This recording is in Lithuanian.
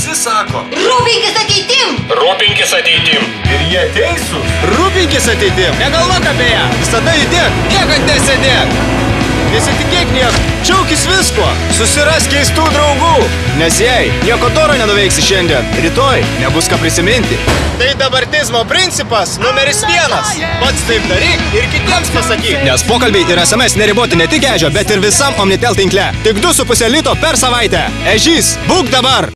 Visi sako. Rūpinkis ateitim. Rūpinkis ateitim. Ir jie teisūs. Rūpinkis ateitim. Negalvok apie ją. Visada judėk. Niekad nesėdėk. Nesitikėk nieko. Džiaukis visko. Susiras keistų draugų. Nes jei nieko toro nenuveiksi šiandien, rytoj nebus ką prisiminti. Tai dabartizmo principas numeris 1. Pats taip daryk ir kitiems pasakyk. Nes pokalbiai ir SMS neriboti ne tik Ežio, bet ir visam Omnitel tinkle. Tik 2,5 lito per savaitę. Ežys, būk dabar!